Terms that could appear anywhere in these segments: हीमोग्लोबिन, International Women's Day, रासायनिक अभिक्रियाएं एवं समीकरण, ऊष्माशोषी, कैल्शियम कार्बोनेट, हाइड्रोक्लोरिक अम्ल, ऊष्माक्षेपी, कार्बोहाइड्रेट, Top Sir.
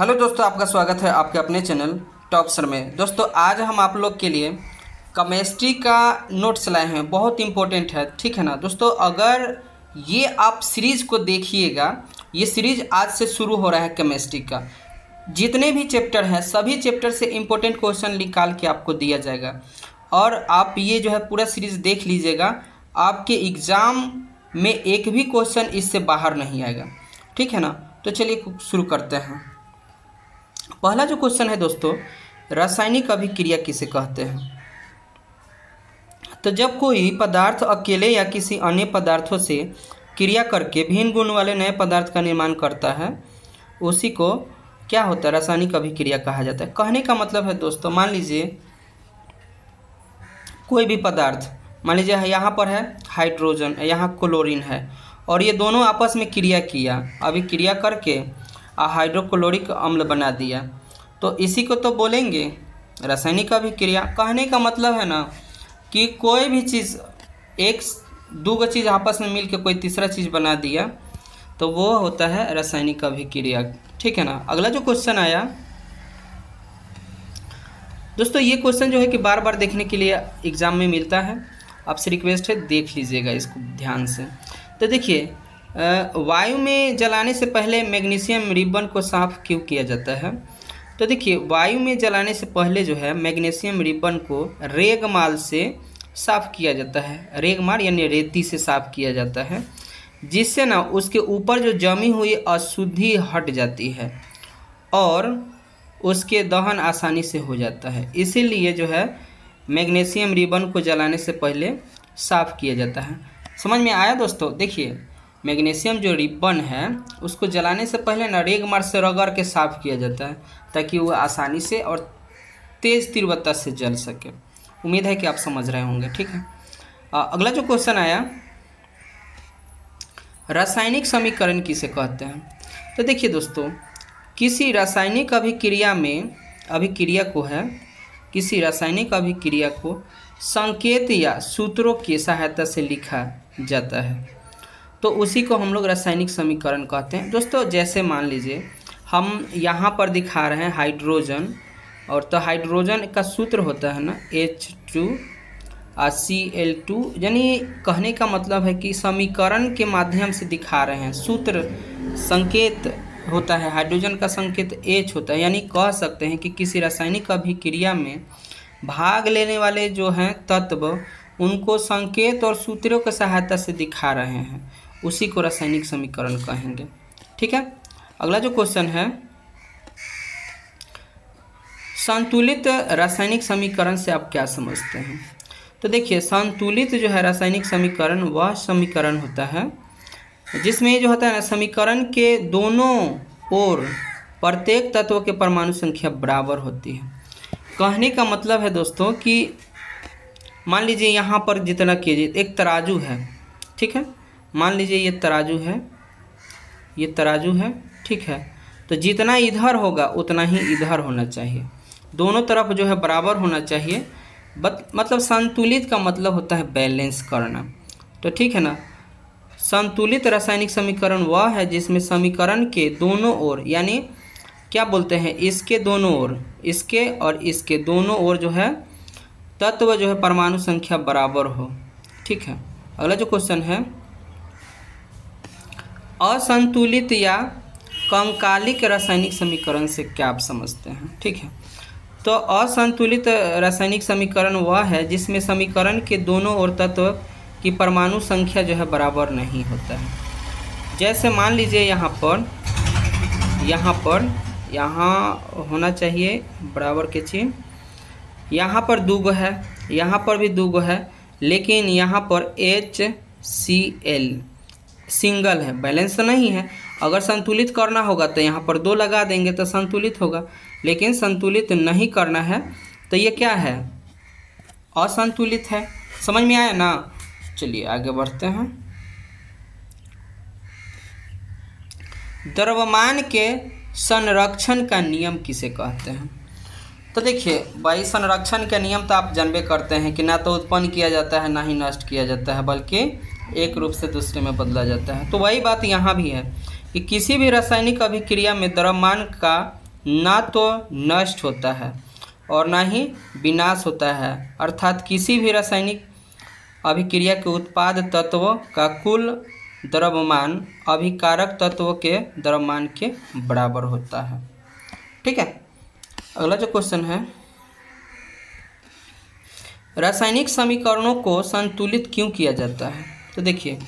Hello दोस्तों, आपका स्वागत है आपके अपने चैनल टॉप सर में। दोस्तों आज हम आप लोग के लिए केमिस्ट्री का नोट्स लाए हैं, बहुत इंपॉर्टेंट है, ठीक है ना दोस्तों। अगर ये आप सीरीज़ को देखिएगा, ये सीरीज आज से शुरू हो रहा है केमिस्ट्री का। जितने भी चैप्टर हैं सभी चैप्टर से इम्पोर्टेंट क्वेश्चन निकाल के आपको दिया जाएगा और आप ये जो है पूरा सीरीज़ देख लीजिएगा। आपके एग्ज़ाम में एक भी क्वेश्चन इससे बाहर नहीं आएगा, ठीक है ना। तो चलिए शुरू करते हैं। पहला जो क्वेश्चन है दोस्तों, रासायनिक अभिक्रिया किसे कहते हैं? तो जब कोई पदार्थ अकेले या किसी अन्य पदार्थों से क्रिया करके भिन्न गुण वाले नए पदार्थ का निर्माण करता है, उसी को क्या होता है, रासायनिक अभिक्रिया कहा जाता है। कहने का मतलब है दोस्तों, मान लीजिए कोई भी पदार्थ, मान लीजिए यहाँ पर है हाइड्रोजन, यहाँ क्लोरीन है और ये दोनों आपस में क्रिया किया, अभिक्रिया करके हाइड्रोक्लोरिक अम्ल बना दिया, तो इसी को तो बोलेंगे रासायनिक अभिक्रिया। कहने का मतलब है ना कि कोई भी चीज़, एक दूगो चीज़ आपस में मिलके कोई तीसरा चीज़ बना दिया, तो वो होता है रासायनिक अभिक्रिया, ठीक है ना। अगला जो क्वेश्चन आया दोस्तों, ये क्वेश्चन जो है कि बार बार देखने के लिए एग्ज़ाम में मिलता है, आपसे रिक्वेस्ट है देख लीजिएगा इसको ध्यान से। तो देखिए, वायु में जलाने से पहले मैग्नीशियम रिबन को साफ क्यों किया जाता है? तो देखिए, वायु में जलाने से पहले जो है मैग्नीशियम रिबन को रेगमाल से साफ किया जाता है, रेगमाल यानी रेती से साफ किया जाता है, जिससे ना उसके ऊपर जो जमी हुई अशुद्धि हट जाती है और उसके दहन आसानी से हो जाता है। इसीलिए जो है मैग्नीशियम रिबन को जलाने से पहले साफ किया जाता है। समझ में आया दोस्तों। देखिए, मैग्नीशियम जो रिबन है उसको जलाने से पहले ना रेगमाल से रगड़ के साफ़ किया जाता है ताकि वो आसानी से और तेज़ तीव्रता से जल सके। उम्मीद है कि आप समझ रहे होंगे, ठीक है। अगला जो क्वेश्चन आया, रासायनिक समीकरण किसे कहते हैं? तो देखिए दोस्तों, किसी रासायनिक अभिक्रिया में किसी रासायनिक अभिक्रिया को संकेत या सूत्रों की सहायता से लिखा जाता है, तो उसी को हम लोग रासायनिक समीकरण कहते हैं। दोस्तों जैसे मान लीजिए हम यहाँ पर दिखा रहे हैं हाइड्रोजन, और तो हाइड्रोजन का सूत्र होता है ना H2Cl2, यानी कहने का मतलब है कि समीकरण के माध्यम से दिखा रहे हैं। सूत्र संकेत होता है, हाइड्रोजन का संकेत H होता है, यानी कह सकते हैं कि किसी रासायनिक अभिक्रिया में भाग लेने वाले जो हैं तत्व, उनको संकेत और सूत्रों की सहायता से दिखा रहे हैं, उसी को रासायनिक समीकरण कहेंगे, ठीक है। अगला जो क्वेश्चन है, संतुलित रासायनिक समीकरण से आप क्या समझते हैं? तो देखिए, संतुलित जो है रासायनिक समीकरण, वह समीकरण होता है जिसमें जो होता है ना, समीकरण के दोनों ओर प्रत्येक तत्व के परमाणु संख्या बराबर होती है। कहने का मतलब है दोस्तों कि मान लीजिए यहाँ पर जितना केजी, एक तराजू है, ठीक है, मान लीजिए ये तराजू है, ये तराजू है, ठीक है, तो जितना इधर होगा उतना ही इधर होना चाहिए, दोनों तरफ जो है बराबर होना चाहिए। मतलब संतुलित का मतलब होता है बैलेंस करना, तो ठीक है ना। संतुलित रासायनिक समीकरण वह है जिसमें समीकरण के दोनों ओर, यानी क्या बोलते हैं, इसके दोनों ओर, इसके और इसके दोनों ओर जो है तत्व जो है परमाणु संख्या बराबर हो, ठीक है। अगला जो क्वेश्चन है, असंतुलित या समकालिक रासायनिक समीकरण से क्या आप समझते हैं? ठीक है, तो असंतुलित रासायनिक समीकरण वह है जिसमें समीकरण के दोनों ओर तत्व की परमाणु संख्या जो है बराबर नहीं होता है। जैसे मान लीजिए यहाँ होना चाहिए बराबर के चिन्ह, यहाँ पर दो गो है, यहाँ पर भी दो गो है, लेकिन यहाँ पर HCl सिंगल है, बैलेंस नहीं है। अगर संतुलित करना होगा तो यहाँ पर दो लगा देंगे तो संतुलित होगा, लेकिन संतुलित नहीं करना है तो ये क्या है, असंतुलित है। समझ में आया ना। चलिए आगे बढ़ते हैं। द्रव्यमान के संरक्षण का नियम किसे कहते हैं? तो देखिए भाई, संरक्षण के नियम तो आप जानबे करते हैं कि ना तो उत्पन्न किया जाता है ना ही नष्ट किया जाता है, बल्कि एक रूप से दूसरे में बदला जाता है। तो वही बात यहाँ भी है कि किसी भी रासायनिक अभिक्रिया में द्रव्यमान का ना तो नष्ट होता है और ना ही विनाश होता है। अर्थात किसी भी रासायनिक अभिक्रिया के उत्पाद तत्व का कुल द्रव्यमान अभिकारक तत्व के द्रव्यमान के बराबर होता है। ठीक है, अगला जो क्वेश्चन है, रासायनिक समीकरणों को संतुलित क्यों किया जाता है? तो देखिए,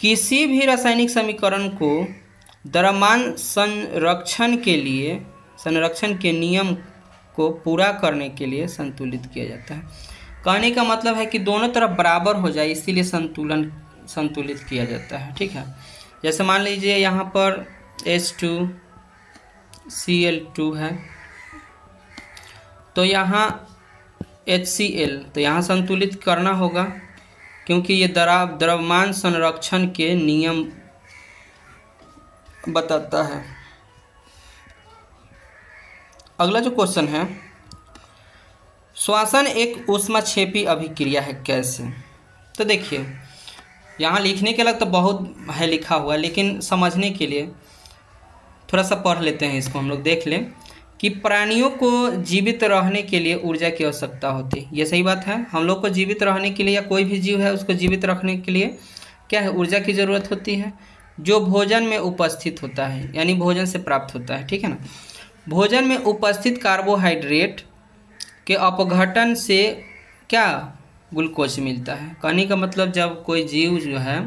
किसी भी रासायनिक समीकरण को द्रव्यमान संरक्षण के लिए, संरक्षण के नियम को पूरा करने के लिए संतुलित किया जाता है। कहने का मतलब है कि दोनों तरफ बराबर हो जाए, इसीलिए संतुलित किया जाता है। ठीक है, जैसे मान लीजिए यहाँ पर H2Cl2 है, तो यहाँ HCl, तो यहाँ संतुलित करना होगा क्योंकि ये द्रव्यमान संरक्षण के नियम बताता है। अगला जो क्वेश्चन है, श्वसन एक ऊष्माक्षेपी अभिक्रिया है कैसे? तो देखिए, यहाँ लिखने के लग तो बहुत है लिखा हुआ, लेकिन समझने के लिए थोड़ा सा पढ़ लेते हैं, इसको हम लोग देख लें कि प्राणियों को जीवित रहने के लिए ऊर्जा की आवश्यकता होती है। ये सही बात है, हम लोग को जीवित रहने के लिए या कोई भी जीव है उसको जीवित रखने के लिए क्या है, ऊर्जा की ज़रूरत होती है जो भोजन में उपस्थित होता है, यानी भोजन से प्राप्त होता है। ठीक है ना, भोजन में उपस्थित कार्बोहाइड्रेट के अपघटन से क्या ग्लूकोज मिलता है। कहने का मतलब जब कोई जीव जो है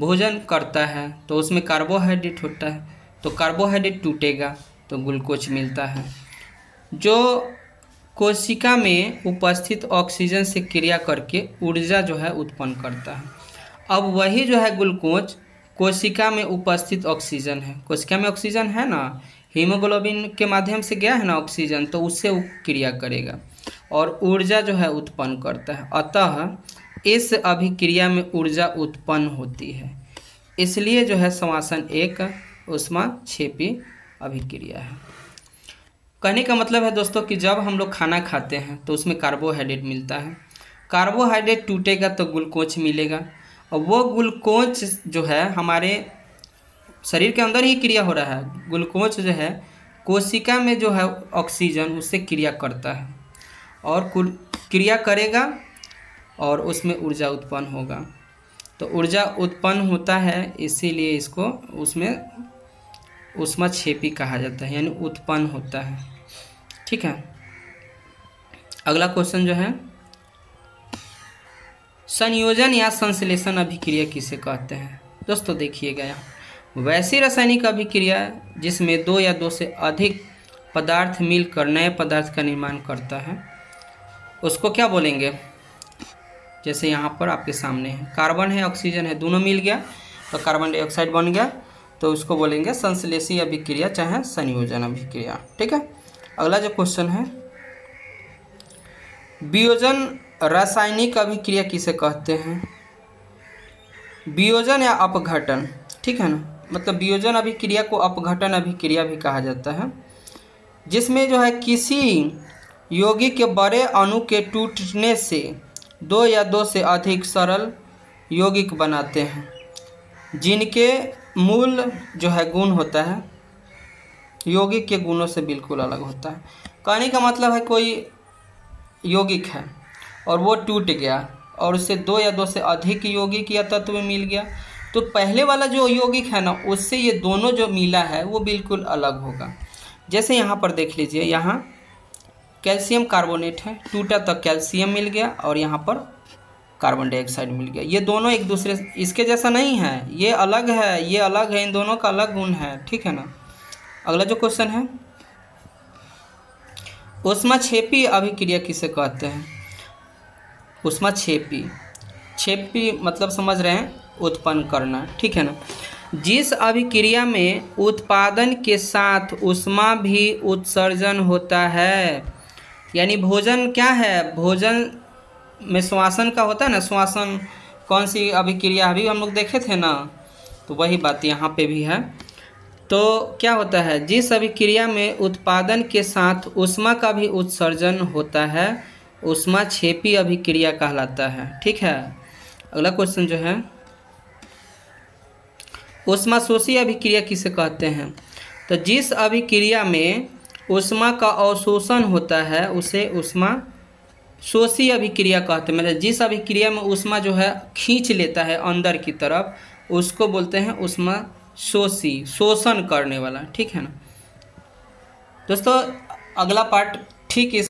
भोजन करता है तो उसमें कार्बोहाइड्रेट होता है, तो कार्बोहाइड्रेट टूटेगा तो ग्लूकोज मिलता है। जो कोशिका में उपस्थित ऑक्सीजन से क्रिया करके ऊर्जा जो है उत्पन्न करता है। अब वही जो है ग्लूकोज कोशिका में उपस्थित ऑक्सीजन है, कोशिका में ऑक्सीजन है ना, हीमोग्लोबिन के माध्यम से गया है ना ऑक्सीजन, तो उससे क्रिया करेगा और ऊर्जा जो है उत्पन्न करता है। अतः इस अभिक्रिया में ऊर्जा उत्पन्न होती है, इसलिए जो है श्वसन एक ऊष्माक्षेपी अभिक्रिया है। कहने का मतलब है दोस्तों कि जब हम लोग खाना खाते हैं तो उसमें कार्बोहाइड्रेट मिलता है, कार्बोहाइड्रेट टूटेगा तो ग्लूकोज मिलेगा, और वो ग्लूकोज जो है हमारे शरीर के अंदर ही क्रिया हो रहा है। ग्लूकोज जो है कोशिका में जो है ऑक्सीजन उससे क्रिया करता है और क्रिया करेगा और उसमें ऊर्जा उत्पन्न होगा, तो ऊर्जा उत्पन्न होता है, इसीलिए इसको उसमें ऊष्माक्षेपी कहा जाता है, यानी उत्पन्न होता है। ठीक है, अगला क्वेश्चन जो है, संयोजन या संश्लेषण अभिक्रिया किसे कहते हैं? दोस्तों देखिएगा, यहाँ वैसी रासायनिक अभिक्रिया जिसमें दो या दो से अधिक पदार्थ मिलकर नए पदार्थ का निर्माण करता है, उसको क्या बोलेंगे? जैसे यहाँ पर आपके सामने है, कार्बन है, ऑक्सीजन है, दोनों मिल गया तो कार्बन डाइऑक्साइड बन गया, तो उसको बोलेंगे संश्लेषी अभिक्रिया चाहे संयोजन अभिक्रिया। ठीक है, अगला जो क्वेश्चन है, वियोजन रासायनिक अभिक्रिया किसे कहते हैं? वियोजन या अपघटन, ठीक है ना, मतलब वियोजन अभिक्रिया को अपघटन अभिक्रिया भी कहा जाता है, जिसमें जो है किसी यौगिक के बड़े अणु के टूटने से दो या दो से अधिक सरल यौगिक बनाते हैं जिनके मूल जो है गुण होता है यौगिक के गुणों से बिल्कुल अलग होता है। कहने का मतलब है कोई यौगिक है और वो टूट गया और उससे दो या दो से अधिक यौगिक या तत्व मिल गया, तो पहले वाला जो यौगिक है ना उससे ये दोनों जो मिला है वो बिल्कुल अलग होगा। जैसे यहाँ पर देख लीजिए, यहाँ कैल्शियम कार्बोनेट है, टूटा तो कैल्शियम मिल गया और यहाँ पर कार्बन डाइऑक्साइड मिल गया, ये दोनों एक दूसरे इसके जैसा नहीं है, ये अलग है, ये अलग है, इन दोनों का अलग गुण है। ठीक है ना, अगला जो क्वेश्चन है, ऊष्माक्षेपी अभिक्रिया किसे कहते हैं? ऊष्माक्षेपी, क्षेपी मतलब समझ रहे हैं उत्पन्न करना। ठीक है ना, जिस अभिक्रिया में उत्पादन के साथ ऊष्मा भी उत्सर्जन होता है, यानी भोजन क्या है, भोजन में श्वसन का होता है ना, श्वसन कौन सी अभिक्रिया अभी हम लोग देखे थे ना, तो वही बात यहाँ पे भी है। तो क्या होता है, जिस अभिक्रिया में उत्पादन के साथ ऊष्मा का भी उत्सर्जन होता है, ऊष्माक्षेपी अभिक्रिया कहलाता है। ठीक है, अगला क्वेश्चन जो है, ऊष्माशोषी अभिक्रिया किसे कहते हैं? तो जिस अभिक्रिया में ऊष्मा का अवशोषण होता है उसे ऊष्मा शोषी अभिक्रिया कहते हैं। मतलब जिस अभिक्रिया में ऊष्मा जो है खींच लेता है अंदर की तरफ उसको बोलते हैं ऊष्मा शोषी, शोषण करने वाला। ठीक है ना दोस्तों, अगला पार्ट ठीक है।